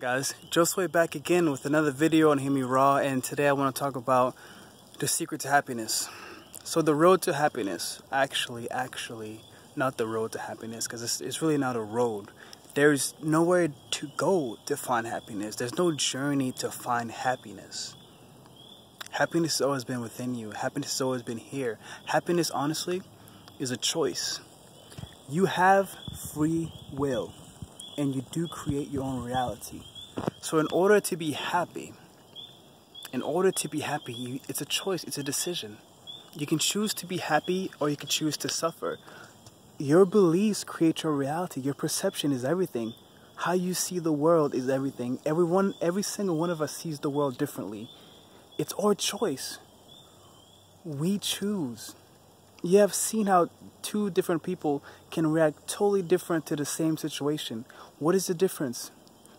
Guys, Josue back again with another video on Hear Me Raw, and today I want to talk about the secret to happiness. So the road to happiness, actually not the road to happiness, because it's really not a road. There's nowhere to go to find happiness. There's no journey to find happiness. Happiness has always been within you. Happiness has always been here. Happiness, honestly, is a choice. You have free will, and you do create your own reality. So in order to be happy, it's a choice, it's a decision. You can choose to be happy or you can choose to suffer. Your beliefs create your reality. Your perception is everything. How you see the world is everything. Every single one of us sees the world differently. It's our choice. We choose. You have seen how two different people can react totally different to the same situation. What is the difference?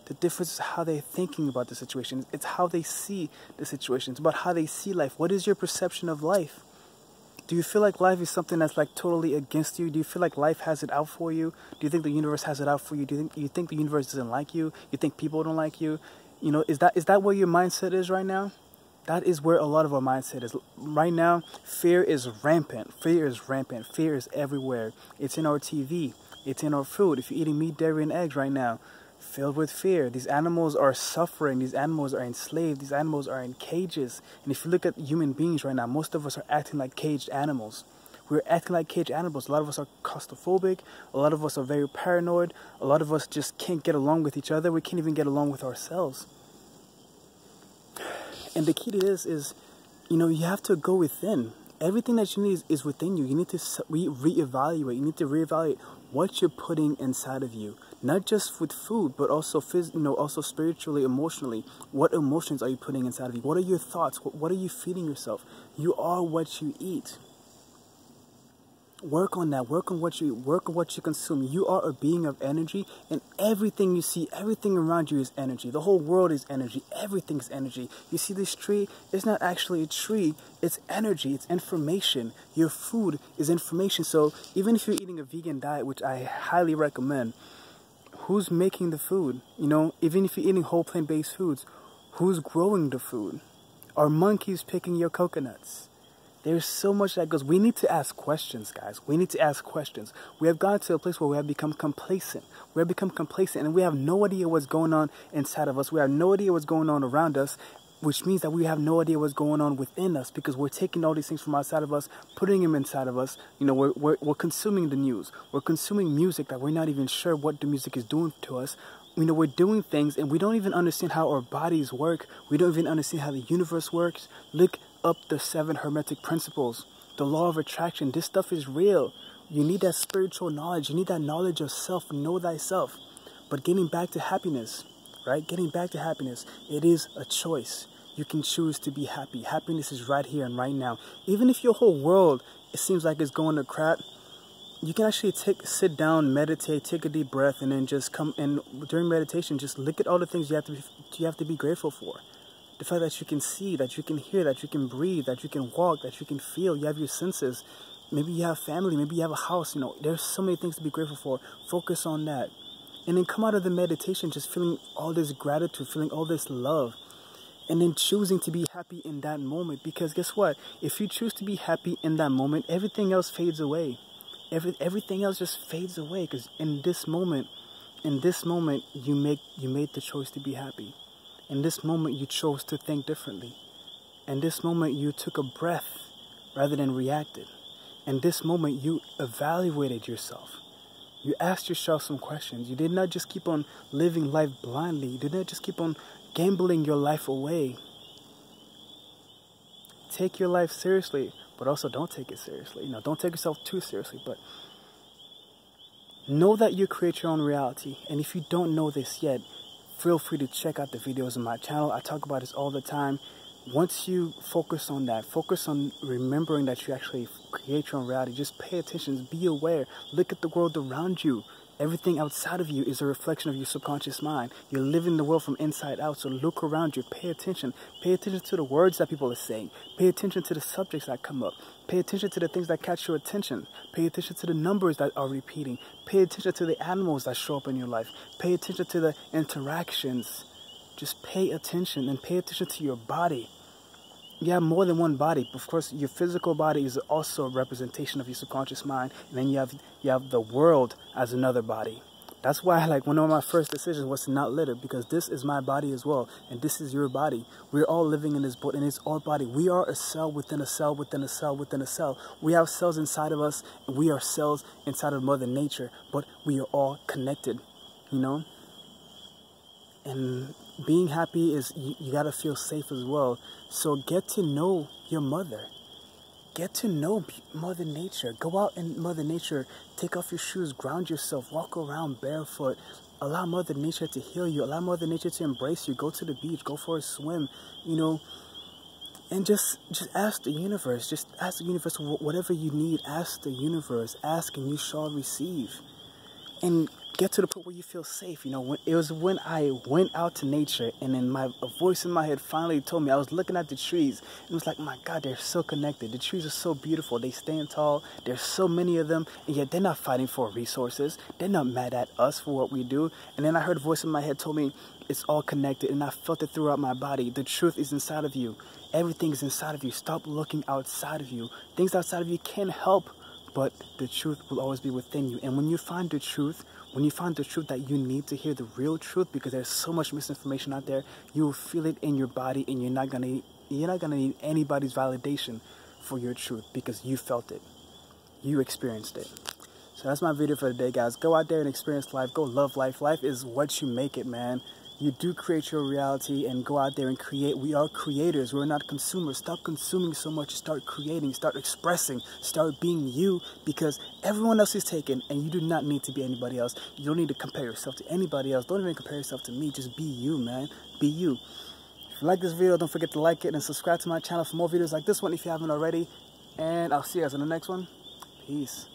The difference is how they're thinking about the situation. It's how they see the situation. It's about how they see life. What is your perception of life? Do you feel like life is something that's like totally against you? Do you feel like life has it out for you? Do you think the universe has it out for you? Do you think the universe doesn't like you? You think people don't like you? You know, is that where your mindset is right now? That is where a lot of our mindset is. Right now, fear is rampant. Fear is rampant. Fear is everywhere. It's in our TV. It's in our food. If you're eating meat, dairy, and eggs right now, filled with fear. These animals are suffering. These animals are enslaved. These animals are in cages. And if you look at human beings right now, most of us are acting like caged animals. We're acting like caged animals. A lot of us are claustrophobic. A lot of us are very paranoid. A lot of us just can't get along with each other. We can't even get along with ourselves. And the key to this is, you know, you have to go within. Everything that you need is within you. You need to reevaluate. You need to reevaluate what you're putting inside of you, not just with food, but also also spiritually, emotionally. What emotions are you putting inside of you? What are your thoughts? What are you feeding yourself? You are what you eat. Work on that. Work on what you eat. Work on what you consume. You are a being of energy, and everything you see, everything around you is energy. The whole world is energy. Everything's energy. You see this tree, it's not actually a tree. It's energy. It's information. Your food is information. So even if you're eating a vegan diet, which I highly recommend, who's making the food? You know, even if you're eating whole plant-based foods, who's growing the food? Are monkeys picking your coconuts? There's so much that goes. We need to ask questions, guys. We need to ask questions. We have gotten to a place where we have become complacent. We have become complacent, and we have no idea what's going on inside of us. We have no idea what's going on around us, which means that we have no idea what's going on within us, because we're taking all these things from outside of us, putting them inside of us. You know, we're consuming the news. We're consuming music that we're not even sure what the music is doing to us. You know, we're doing things, and we don't even understand how our bodies work. We don't even understand how the universe works. Look up the 7 hermetic principles, the law of attraction. This stuff is real. You need that spiritual knowledge. You need that knowledge of self. Know thyself. But getting back to happiness, right? Getting back to happiness, it is a choice. You can choose to be happy. Happiness is right here and right now. Even if your whole world, it seems like it's going to crap, you can actually sit down, meditate, take a deep breath, and then just come and during meditation, just look at all the things you have to be grateful for. The fact that you can see, that you can hear, that you can breathe, that you can walk, that you can feel. You have your senses. Maybe you have family. Maybe you have a house. You know, there's so many things to be grateful for. Focus on that, and then come out of the meditation just feeling all this gratitude, feeling all this love, and then choosing to be happy in that moment. Because guess what? If you choose to be happy in that moment, everything else fades away. Everything else just fades away, because in this moment you made the choice to be happy. In this moment you chose to think differently. In this moment you took a breath rather than reacted. In this moment you evaluated yourself. You asked yourself some questions. You did not just keep on living life blindly. You did not just keep on gambling your life away. Take your life seriously, but also don't take it seriously. You know, don't take yourself too seriously, but know that you create your own reality. And if you don't know this yet, feel free to check out the videos on my channel. I talk about this all the time. Once you focus on that, focus on remembering that you actually create your own reality. Just pay attention, be aware, look at the world around you. Everything outside of you is a reflection of your subconscious mind. You're living the world from inside out, so look around you. Pay attention. Pay attention to the words that people are saying. Pay attention to the subjects that come up. Pay attention to the things that catch your attention. Pay attention to the numbers that are repeating. Pay attention to the animals that show up in your life. Pay attention to the interactions. Just pay attention, and pay attention to your body. You have more than one body. Of course, your physical body is also a representation of your subconscious mind. And then you have the world as another body. That's why, like, one of my first decisions was to not litter, because this is my body as well, and this is your body. We're all living in this boat, and it's our body. We are a cell within a cell within a cell within a cell. We have cells inside of us, and we are cells inside of Mother Nature, but we are all connected, you know? And being happy is, you got to feel safe as well. So get to know your mother. Get to know Mother Nature. Go out in Mother Nature. Take off your shoes. Ground yourself. Walk around barefoot. Allow Mother Nature to heal you. Allow Mother Nature to embrace you. Go to the beach. Go for a swim, you know. And just ask the universe. Just ask the universe whatever you need. Ask the universe. Ask and you shall receive. And get to the point where you feel safe. You know, it was when I went out to nature, and then a voice in my head finally told me. I was looking at the trees, and it was like, my God, they're so connected. The trees are so beautiful. They stand tall. There's so many of them, and yet they're not fighting for resources. They're not mad at us for what we do. And then I heard a voice in my head told me, it's all connected, and I felt it throughout my body. The truth is inside of you. Everything is inside of you. Stop looking outside of you. Things outside of you can help, but the truth will always be within you. And when you find the truth, that you need to hear, the real truth, because there's so much misinformation out there, you will feel it in your body, and you're not gonna need anybody's validation for your truth, because you felt it, you experienced it. So that's my video for today, guys. Go out there and experience life. Go love life. Life is what you make it, man. You do create your reality, and go out there and create. We are creators. We're not consumers. Stop consuming so much. Start creating. Start expressing. Start being you, because everyone else is taken, and you do not need to be anybody else. You don't need to compare yourself to anybody else. Don't even compare yourself to me. Just be you, man. Be you. If you like this video, don't forget to like it and subscribe to my channel for more videos like this one if you haven't already. And I'll see you guys in the next one. Peace.